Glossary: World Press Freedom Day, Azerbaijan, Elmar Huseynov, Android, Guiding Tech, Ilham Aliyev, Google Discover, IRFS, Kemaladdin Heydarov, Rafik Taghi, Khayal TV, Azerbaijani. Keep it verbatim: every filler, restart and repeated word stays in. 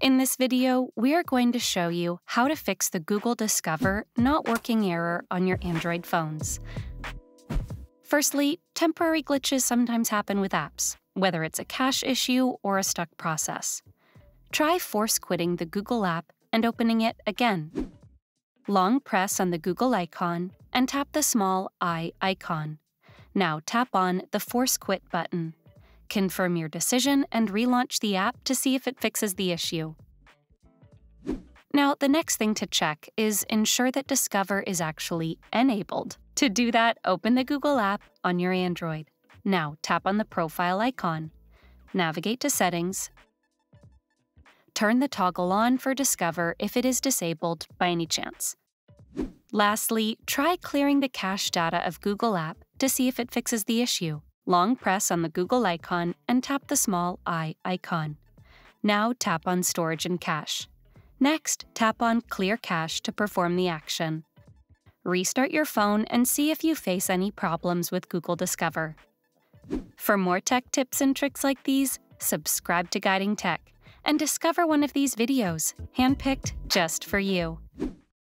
In this video, we are going to show you how to fix the Google Discover not working error on your Android phones. Firstly, temporary glitches sometimes happen with apps, whether it's a cache issue or a stuck process. Try force quitting the Google app and opening it again. Long press on the Google icon and tap the small I icon. Now tap on the force quit button. Confirm your decision and relaunch the app to see if it fixes the issue. Now, the next thing to check is ensure that Discover is actually enabled. To do that, open the Google app on your Android. Now, tap on the profile icon. Navigate to Settings. Turn the toggle on for Discover if it is disabled by any chance. Lastly, try clearing the cache data of Google app to see if it fixes the issue. Long press on the Google icon and tap the small I icon. Now tap on Storage and Cache. Next, tap on Clear Cache to perform the action. Restart your phone and see if you face any problems with Google Discover. For more tech tips and tricks like these, subscribe to Guiding Tech and discover one of these videos, handpicked just for you.